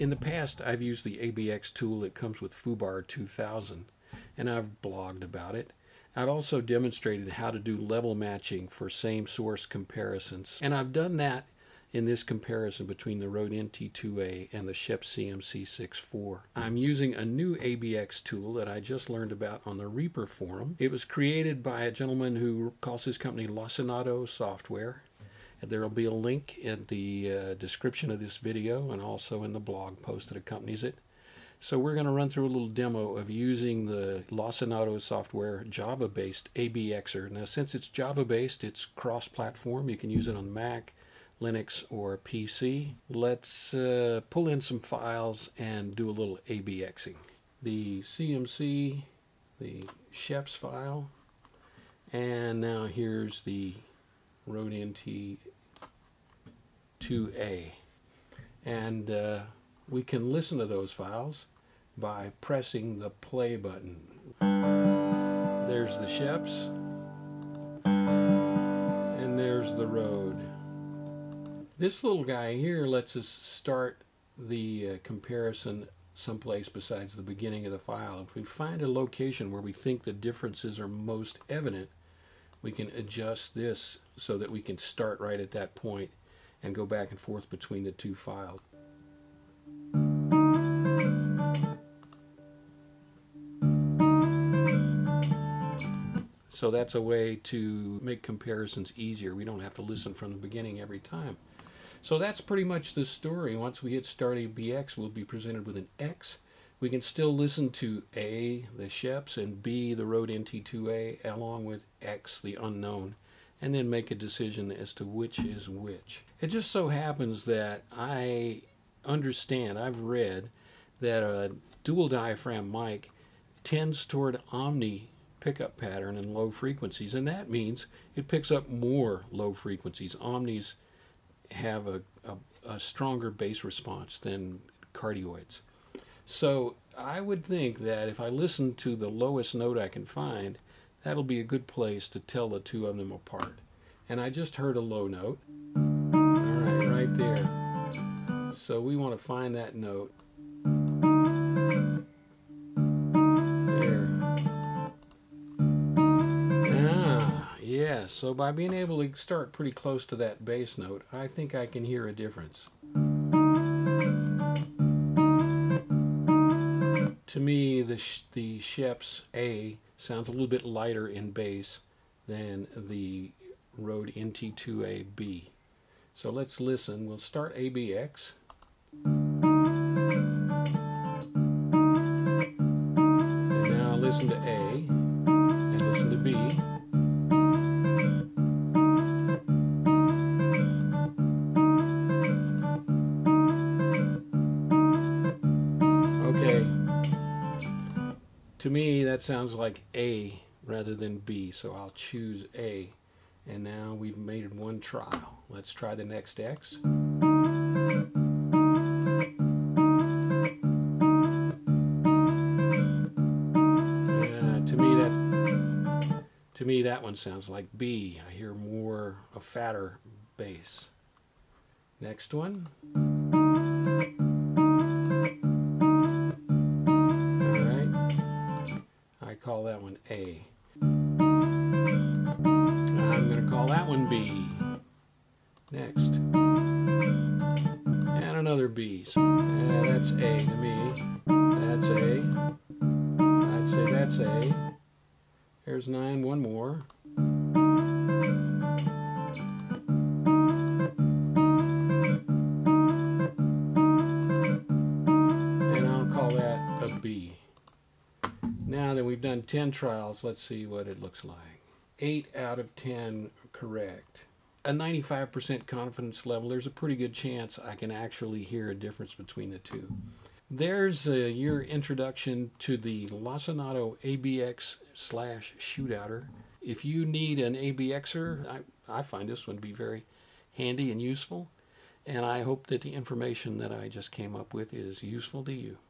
In the past, I've used the ABX tool that comes with foobar2000, and I've blogged about it. I've also demonstrated how to do level matching for same source comparisons, and I've done that in this comparison between the Rode NT2A and the Shure CMC64. I'm using a new ABX tool that I just learned about on the Reaper forum. It was created by a gentleman who calls his company Lacinato Software. There will be a link in the description of this video and also in the blog post that accompanies it. So we're going to run through a little demo of using the Lacinato Software Java-based ABXer. Now, since it's Java-based, it's cross-platform. You can use it on Mac, Linux, or PC. Let's pull in some files and do a little ABXing. The CMC, the Sheps file, and now here's the Rode NT2A. And we can listen to those files by pressing the play button. There's the Sheps, and there's the Rode. This little guy here lets us start the comparison someplace besides the beginning of the file. If we find a location where we think the differences are most evident, we can adjust this so that we can start right at that point and go back and forth between the two files. So that's a way to make comparisons easier. We don't have to listen from the beginning every time. So that's pretty much the story. Once we hit Start ABX, we'll be presented with an X. We can still listen to A, the Sheps, and B, the Rode NT2A, along with X, the unknown, and then make a decision as to which is which. It just so happens that I understand, I've read, that a dual diaphragm mic tends toward omni pickup pattern in low frequencies, and that means it picks up more low frequencies. Omnis have a stronger bass response than cardioids. So I would think that if I listen to the lowest note I can find, that'll be a good place to tell the two of them apart. And I just heard a low note. All right, right there. So we want to find that note. There. Ah, yeah. So by being able to start pretty close to that bass note, I think I can hear a difference. To me, the Sheps A sounds a little bit lighter in bass than the Rode NT2A B. So let's listen. We'll start ABX. And now listen to A and listen to B. To me, that sounds like A rather than B, so I'll choose A. And now we've made one trial. Let's try the next X. To me, that one sounds like B. I hear more, a fatter bass. Next one. Call that one A. I'm going to call that one B. Next. And another B. So, that's A to me. That's A. I'd say that's A. There's 9, one more. And I'll call that a B. Now that we've done 10 trials, let's see what it looks like. 8 out of 10 correct. A 95% confidence level, there's a pretty good chance I can actually hear a difference between the two. There's your introduction to the Lacinato ABX/shootouter. If you need an ABXer, I find this one to be very handy and useful. And I hope that the information that I just came up with is useful to you.